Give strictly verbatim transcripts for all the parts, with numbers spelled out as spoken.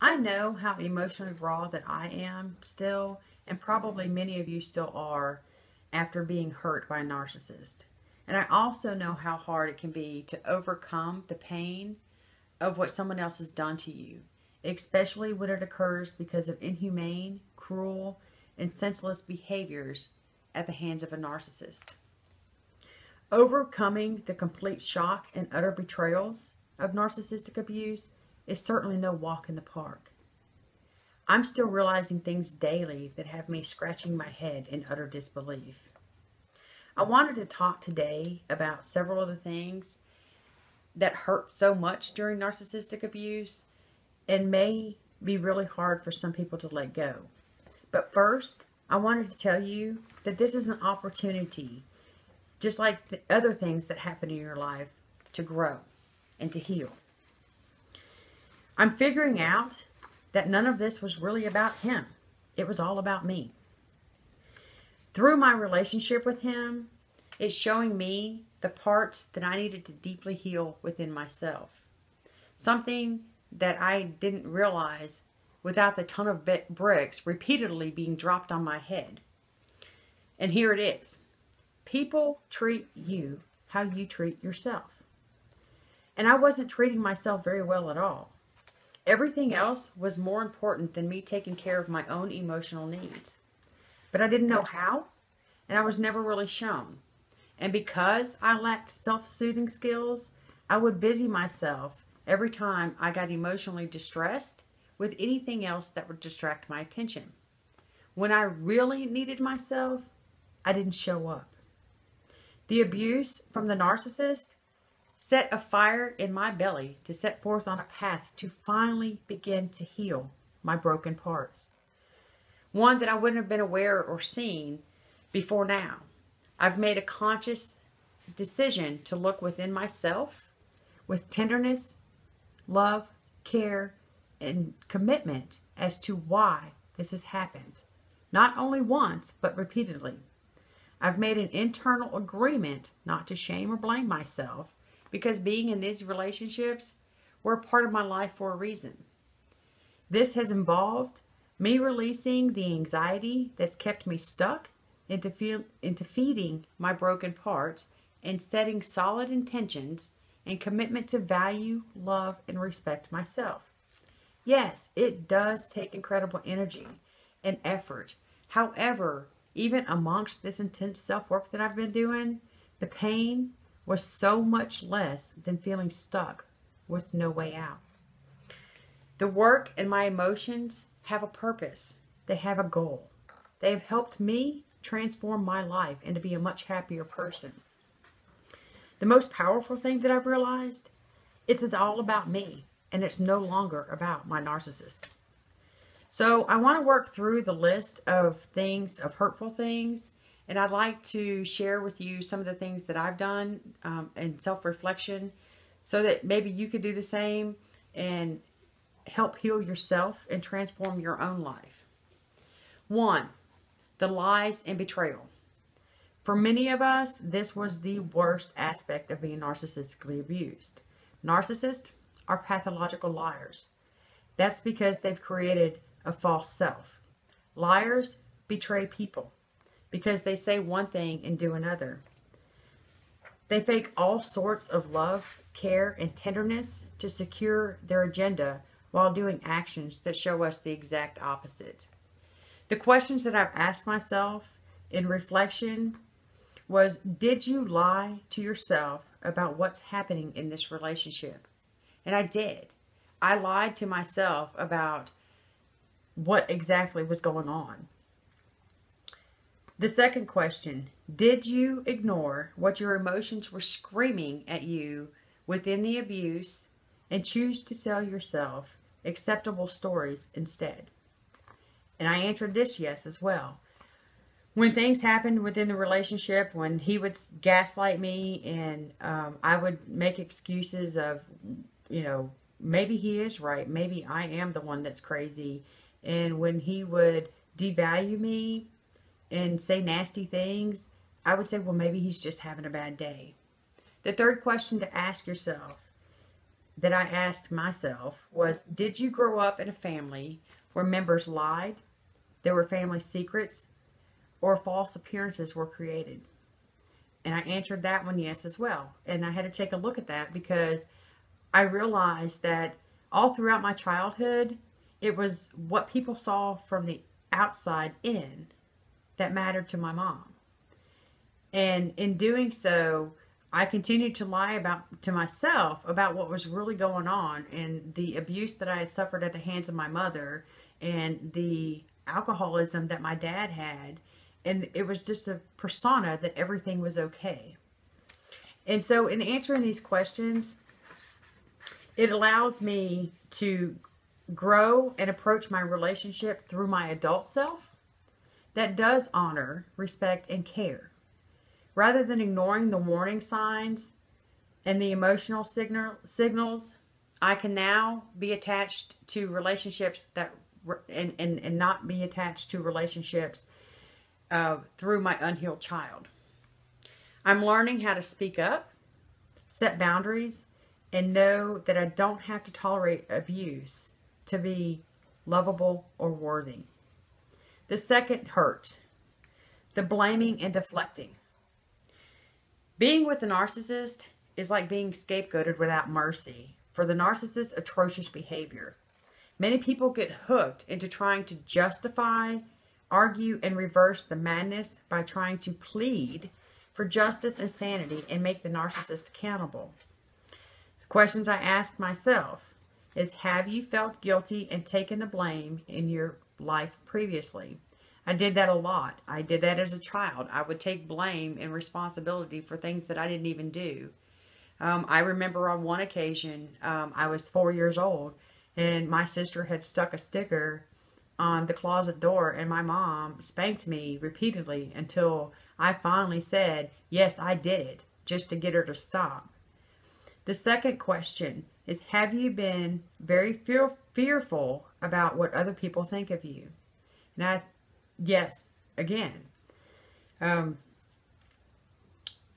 I know how emotionally raw that I am still, and probably many of you still are, after being hurt by a narcissist. And I also know how hard it can be to overcome the pain of what someone else has done to you, especially when it occurs because of inhumane, cruel, and senseless behaviors at the hands of a narcissist. Overcoming the complete shock and utter betrayals of narcissistic abuse is certainly no walk in the park. I'm still realizing things daily that have me scratching my head in utter disbelief. I wanted to talk today about several of the things that hurt so much during narcissistic abuse and may be really hard for some people to let go. But first, I wanted to tell you that this is an opportunity, just like the other things that happen in your life, to grow and to heal. I'm figuring out that none of this was really about him. It was all about me. Through my relationship with him, it's showing me the parts that I needed to deeply heal within myself. Something that I didn't realize without the ton of bricks repeatedly being dropped on my head. And here it is. People treat you how you treat yourself. And I wasn't treating myself very well at all. Everything else was more important than me taking care of my own emotional needs. But I didn't know how, and I was never really shown. And because I lacked self-soothing skills, I would busy myself every time I got emotionally distressed with anything else that would distract my attention. When I really needed myself, I didn't show up. The abuse from the narcissist set a fire in my belly to set forth on a path to finally begin to heal my broken parts. One that I wouldn't have been aware or seen before now. I've made a conscious decision to look within myself with tenderness, love, care, and commitment as to why this has happened. Not only once, but repeatedly. I've made an internal agreement not to shame or blame myself, because being in these relationships were a part of my life for a reason. This has involved me releasing the anxiety that's kept me stuck into, feel, into feeding my broken parts and setting solid intentions and commitment to value, love, and respect myself. Yes, it does take incredible energy and effort. However, even amongst this intense self-work that I've been doing, the pain was so much less than feeling stuck with no way out. The work and my emotions have a purpose. They have a goal. They have helped me transform my life and to be a much happier person. The most powerful thing that I've realized is it's all about me, and it's no longer about my narcissist. So I want to work through the list of things, of hurtful things, and I'd like to share with you some of the things that I've done um, in self-reflection, so that maybe you could do the same and help heal yourself and transform your own life. One, the lies and betrayal. For many of us, this was the worst aspect of being narcissistically abused. Narcissists are pathological liars. That's because they've created a false self. Liars betray people, because they say one thing and do another. They fake all sorts of love, care, and tenderness to secure their agenda while doing actions that show us the exact opposite. The questions that I've asked myself in reflection was, did you lie to yourself about what's happening in this relationship? And I did. I lied to myself about what exactly was going on. The second question, did you ignore what your emotions were screaming at you within the abuse and choose to tell yourself acceptable stories instead? And I answered this yes as well. When things happened within the relationship, when he would gaslight me and um, I would make excuses of, you know, maybe he is right, maybe I am the one that's crazy. And when he would devalue me and say nasty things, I would say, well, maybe he's just having a bad day. The third question to ask yourself that I asked myself was, did you grow up in a family where members lied, there were family secrets, or false appearances were created? And I answered that one yes as well. And I had to take a look at that because I realized that all throughout my childhood, it was what people saw from the outside in that mattered to my mom. And in doing so, I continued to lie about to myself about what was really going on and the abuse that I had suffered at the hands of my mother and the alcoholism that my dad had. And it was just a persona that everything was okay. And so in answering these questions, it allows me to grow and approach my relationship through my adult self that does honor, respect, and care, rather than ignoring the warning signs and the emotional signal, signals. I can now be attached to relationships that, and, and, and not be attached to relationships uh, through my unhealed child. I'm learning how to speak up, set boundaries, and know that I don't have to tolerate abuse to be lovable or worthy. The second hurt, the blaming and deflecting. Being with a narcissist is like being scapegoated without mercy for the narcissist's atrocious behavior. Many people get hooked into trying to justify, argue, and reverse the madness by trying to plead for justice and sanity and make the narcissist accountable. The questions I ask myself is, have you felt guilty and taken the blame in your life previously? I did that a lot. I did that as a child. I would take blame and responsibility for things that I didn't even do. Um, I remember on one occasion, um, I was four years old, and my sister had stuck a sticker on the closet door, and my mom spanked me repeatedly until I finally said, yes, I did it, just to get her to stop. The second question is, have you been very fear fearful about what other people think of you? And I Yes, again, um,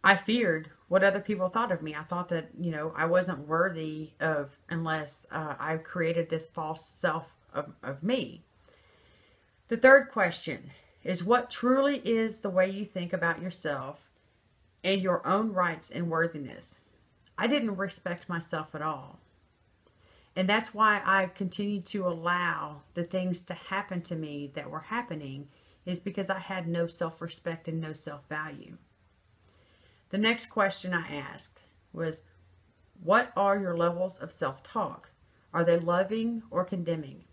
I feared what other people thought of me. I thought that, you know, I wasn't worthy of, unless uh, I created this false self of, of me. The third question is, what truly is the way you think about yourself and your own rights and worthiness? I didn't respect myself at all. And that's why I continued to allow the things to happen to me that were happening, is because I had no self-respect and no self-value. The next question I asked was, what are your levels of self-talk? Are they loving or condemning?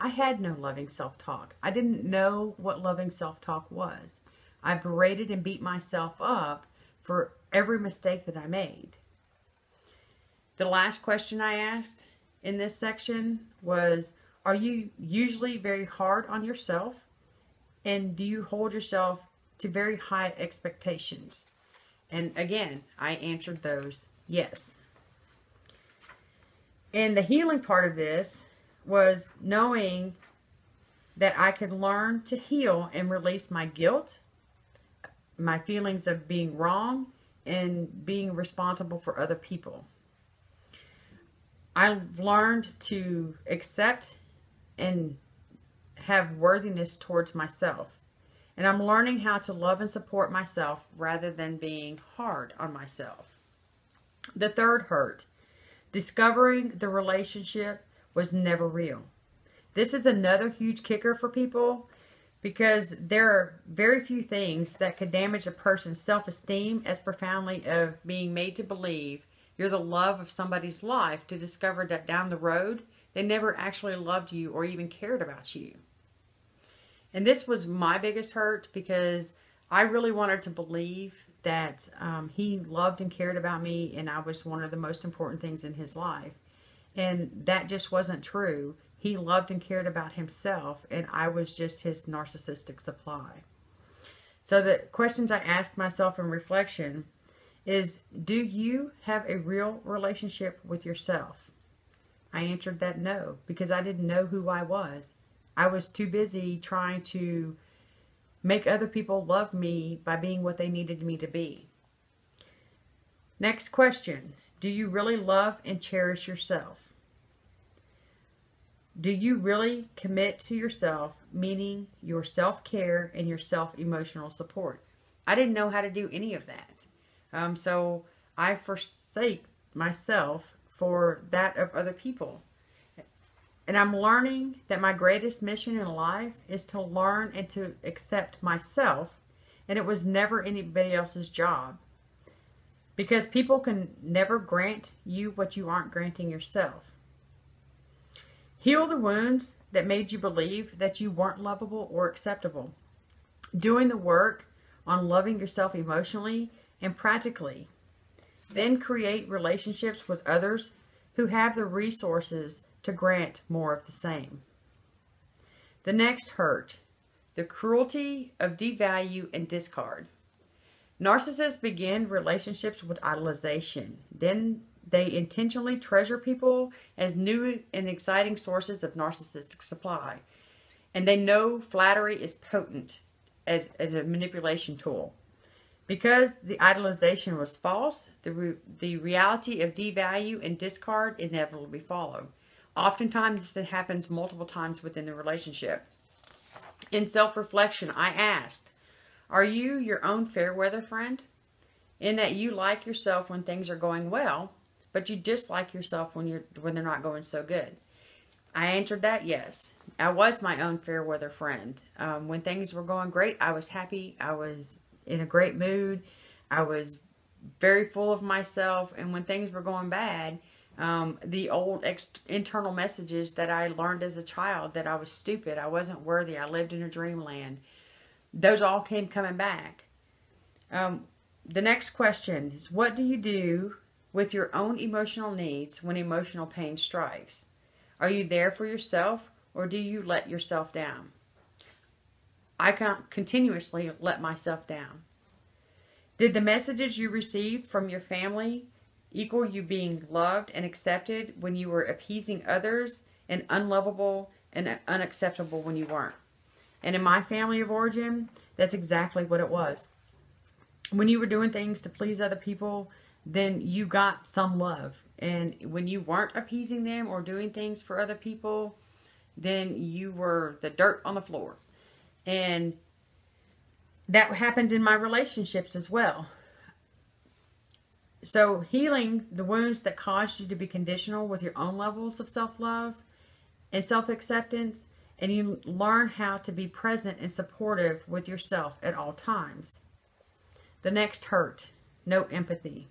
I had no loving self-talk. I didn't know what loving self-talk was. I berated and beat myself up for every mistake that I made. The last question I asked in this section was, are you usually very hard on yourself, and do you hold yourself to very high expectations? And again, I answered those yes. And the healing part of this was knowing that I could learn to heal and release my guilt, my feelings of being wrong, and being responsible for other people. I've learned to accept and have worthiness towards myself. And I'm learning how to love and support myself rather than being hard on myself. The third hurt, discovering the relationship was never real. This is another huge kicker for people, because there are very few things that could damage a person's self-esteem as profoundly as being made to believe you're the love of somebody's life, to discover that down the road, they never actually loved you or even cared about you. And this was my biggest hurt, because I really wanted to believe that um, he loved and cared about me, and I was one of the most important things in his life. And that just wasn't true. He loved and cared about himself, and I was just his narcissistic supply. So the questions I asked myself in reflection is, do you have a real relationship with yourself? I answered that no, because I didn't know who I was. I was too busy trying to make other people love me by being what they needed me to be. Next question, Do you really love and cherish yourself? Do you really commit to yourself, meaning your self-care and your self-emotional support? I didn't know how to do any of that. Um, so I forsake myself for that of other people. And I'm learning that my greatest mission in life is to learn and to accept myself. And it was never anybody else's job. Because people can never grant you what you aren't granting yourself. Heal the wounds that made you believe that you weren't lovable or acceptable. Doing the work on loving yourself emotionally and practically. Then create relationships with others who have the resources to grant more of the same. The next hurt, the cruelty of devalue and discard. Narcissists begin relationships with idolization. Then they intentionally treasure people as new and exciting sources of narcissistic supply. And they know flattery is potent as, as a manipulation tool. Because the idolization was false, the, re the reality of devalue and discard inevitably follow. Oftentimes, this happens multiple times within the relationship. In self-reflection, I asked, are you your own fair weather friend? In that you like yourself when things are going well, but you dislike yourself when you're when they're not going so good. I answered that yes. I was my own fair weather friend. Um, when things were going great, I was happy. I was in a great mood. I was very full of myself. And when things were going bad, um, the old ex internal messages that I learned as a child, that I was stupid, I wasn't worthy, I lived in a dreamland, those all came coming back. Um, the next question is, what do you do with your own emotional needs when emotional pain strikes? Are you there for yourself, or do you let yourself down? I can't continuously let myself down. Did the messages you received from your family equal you being loved and accepted when you were appeasing others, and unlovable and unacceptable when you weren't? And in my family of origin, that's exactly what it was. When you were doing things to please other people, then you got some love. And when you weren't appeasing them or doing things for other people, then you were the dirt on the floor. And that happened in my relationships as well. So healing the wounds that caused you to be conditional with your own levels of self-love and self-acceptance, and you learn how to be present and supportive with yourself at all times. The next hurt, no empathy.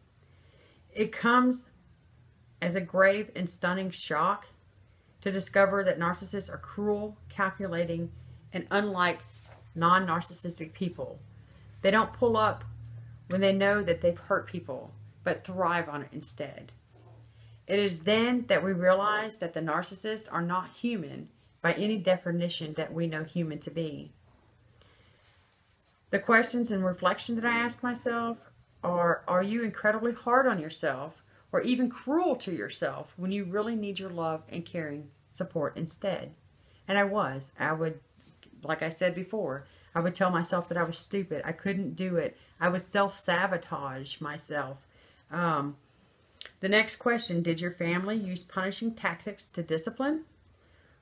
It comes as a grave and stunning shock to discover that narcissists are cruel, calculating, and unlike non-narcissistic people. They don't pull up when they know that they've hurt people, but thrive on it instead. It is then that we realize that the narcissists are not human by any definition that we know human to be. The questions and reflection that I ask myself are, are you incredibly hard on yourself, or even cruel to yourself, when you really need your love and caring support instead? And I was. I would, like I said before, I would tell myself that I was stupid. I couldn't do it. I would self-sabotage myself. Um, the next question, did your family use punishing tactics to discipline?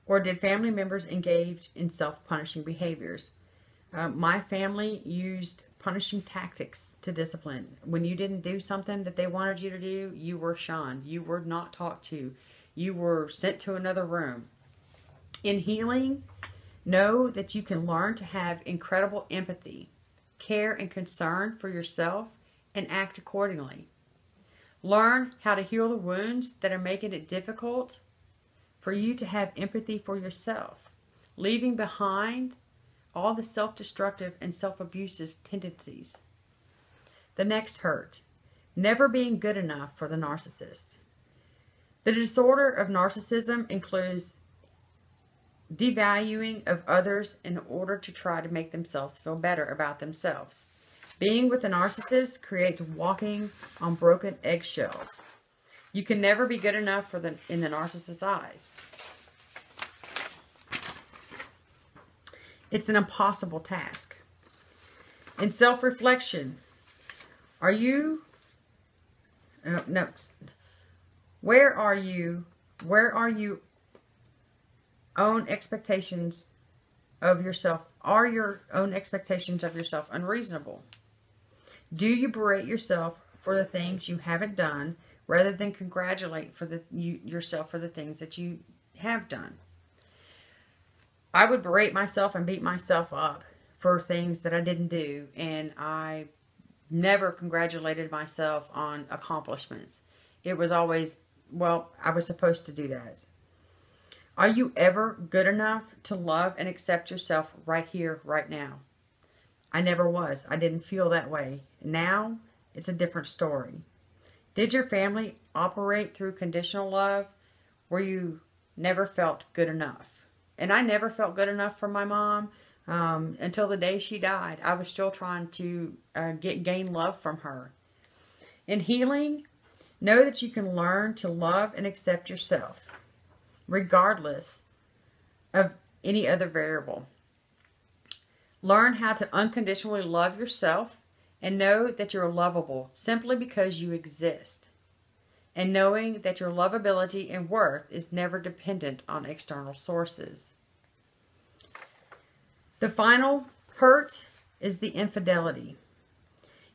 Or did family members engage in self-punishing behaviors? Uh, my family used punishing tactics to discipline. When you didn't do something that they wanted you to do, you were shunned. You were not talked to. You were sent to another room. In healing, know that you can learn to have incredible empathy, care, and concern for yourself, and act accordingly. Learn how to heal the wounds that are making it difficult for you to have empathy for yourself, leaving behind all the self-destructive and self-abusive tendencies. The next hurt, never being good enough for the narcissist. The disorder of narcissism includes devaluing of others in order to try to make themselves feel better about themselves. Being with a narcissist creates walking on broken eggshells. You can never be good enough for the, in the narcissist's eyes. It's an impossible task. In self-reflection, are you... No, no, Where are you? Where are your own expectations of yourself? Are your own expectations of yourself unreasonable? Do you berate yourself for the things you haven't done rather than congratulate for the, you, yourself for the things that you have done? I would berate myself and beat myself up for things that I didn't do, and I never congratulated myself on accomplishments. It was always, well, I was supposed to do that. Are you ever good enough to love and accept yourself right here, right now? I never was. I didn't feel that way. Now, it's a different story. Did your family operate through conditional love where you never felt good enough? And I never felt good enough for my mom um, until the day she died. I was still trying to uh, get gain love from her. In healing, know that you can learn to love and accept yourself, regardless of any other variable. Learn how to unconditionally love yourself and know that you're lovable simply because you exist. And knowing that your lovability and worth is never dependent on external sources. The final hurt is the infidelity.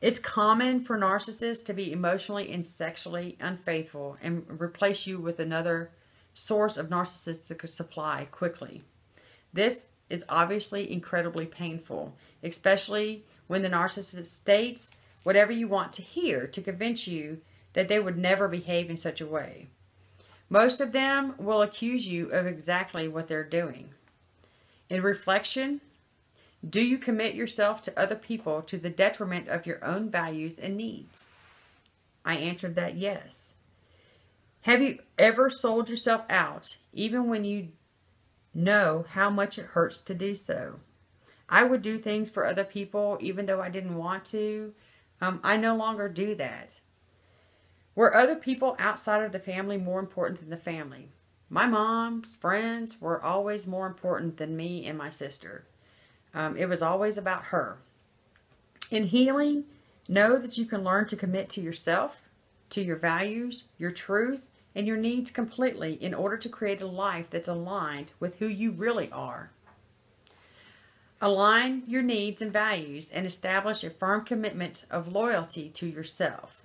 It's common for narcissists to be emotionally and sexually unfaithful and replace you with another source of narcissistic supply quickly. This is obviously incredibly painful, especially when the narcissist states whatever you want to hear to convince you that they would never behave in such a way. Most of them will accuse you of exactly what they're doing. In reflection, do you commit yourself to other people to the detriment of your own values and needs? I answered that yes. Have you ever sold yourself out, even when you know how much it hurts to do so? I would do things for other people, even though I didn't want to. Um, I no longer do that. Were other people outside of the family more important than the family? My mom's friends were always more important than me and my sister. Um, it was always about her. In healing, know that you can learn to commit to yourself, to your values, your truth, and your needs completely in order to create a life that's aligned with who you really are. Align your needs and values and establish a firm commitment of loyalty to yourself.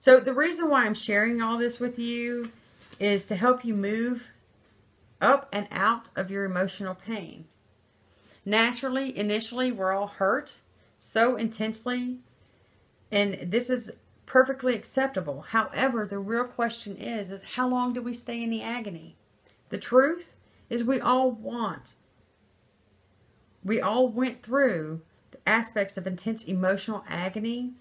So the reason why I'm sharing all this with you is to help you move up and out of your emotional pain. Naturally, initially, we're all hurt so intensely, and this is perfectly acceptable. However, the real question is, is how long do we stay in the agony? The truth is we all want, we all went through the aspects of intense emotional agony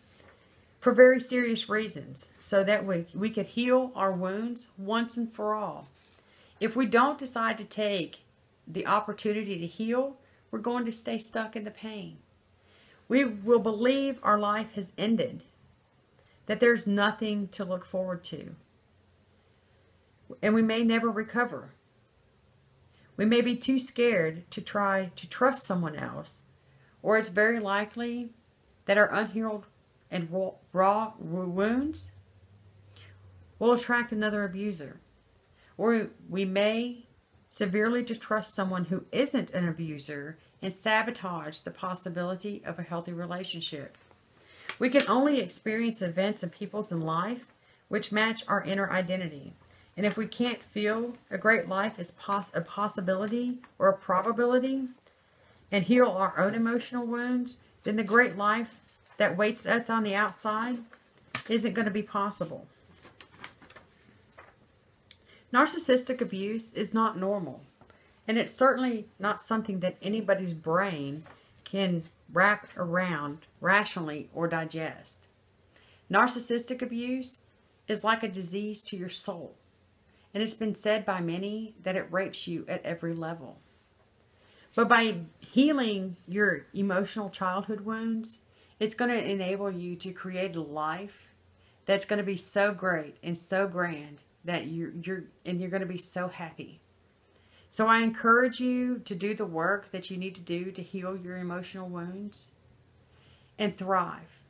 for very serious reasons, so that we, we could heal our wounds once and for all. If we don't decide to take the opportunity to heal, we're going to stay stuck in the pain. We will believe our life has ended, that there's nothing to look forward to, and we may never recover. We may be too scared to try to trust someone else, or it's very likely that our unhealed and raw wounds will attract another abuser. Or we may severely distrust someone who isn't an abuser and sabotage the possibility of a healthy relationship. We can only experience events and people in life which match our inner identity. And if we can't feel a great life is poss- a possibility or a probability and heal our own emotional wounds, then the great life that waits us on the outside isn't going to be possible. Narcissistic abuse is not normal, and it's certainly not something that anybody's brain can wrap around rationally or digest. Narcissistic abuse is like a disease to your soul, and it's been said by many that it rapes you at every level. But by healing your emotional childhood wounds, it's going to enable you to create a life that's going to be so great and so grand that you're, you're, and you're going to be so happy. So I encourage you to do the work that you need to do to heal your emotional wounds and thrive.